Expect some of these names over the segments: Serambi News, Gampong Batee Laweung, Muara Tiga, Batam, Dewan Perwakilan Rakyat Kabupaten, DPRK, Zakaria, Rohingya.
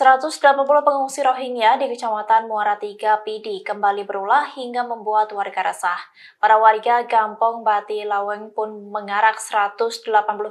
180 pengungsi Rohingya di Kecamatan Muara Tiga PD kembali berulah hingga membuat warga resah. Para warga Gampong Batee Laweung pun mengarak 180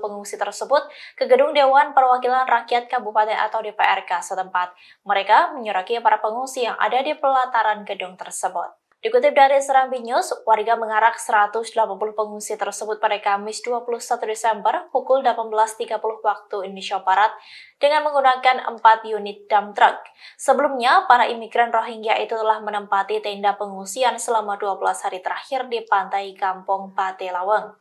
pengungsi tersebut ke gedung Dewan Perwakilan Rakyat Kabupaten atau DPRK setempat. Mereka menyoraki para pengungsi yang ada di pelataran gedung tersebut. Dikutip dari Serambi News, warga mengarak 180 pengungsi tersebut pada Kamis 21 Desember pukul 18.30 waktu Indonesia Barat dengan menggunakan 4 unit dump truck. Sebelumnya, para imigran Rohingya itu telah menempati tenda pengungsian selama 12 hari terakhir di pantai Gampong Batee Laweung.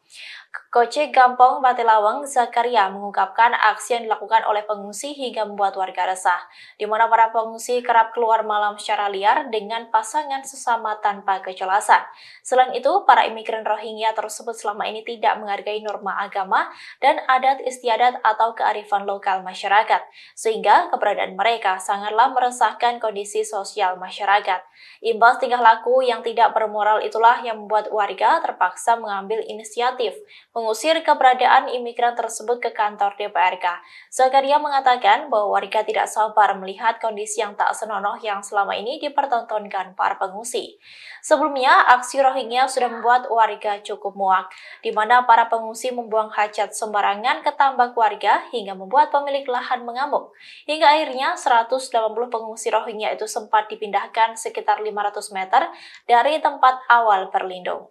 Koce Gampong Batee Laweung, Zakaria, mengungkapkan aksi yang dilakukan oleh pengungsi hingga membuat warga resah, di mana para pengungsi kerap keluar malam secara liar dengan pasangan sesama tanpa kejelasan. Selain itu, para imigran Rohingya tersebut selama ini tidak menghargai norma agama dan adat istiadat atau kearifan lokal masyarakat, sehingga keberadaan mereka sangatlah meresahkan kondisi sosial masyarakat. Imbas tingkah laku yang tidak bermoral itulah yang membuat warga terpaksa mengambil inisiatif mengusir keberadaan imigran tersebut ke kantor DPRK. Zakaria mengatakan bahwa warga tidak sabar melihat kondisi yang tak senonoh yang selama ini dipertontonkan para pengungsi. Sebelumnya, aksi Rohingya sudah membuat warga cukup muak, di mana para pengungsi membuang hajat sembarangan ke tambak warga hingga membuat pemilik lahan mengamuk. Hingga akhirnya 180 pengungsi Rohingya itu sempat dipindahkan sekitar 500 meter dari tempat awal berlindung.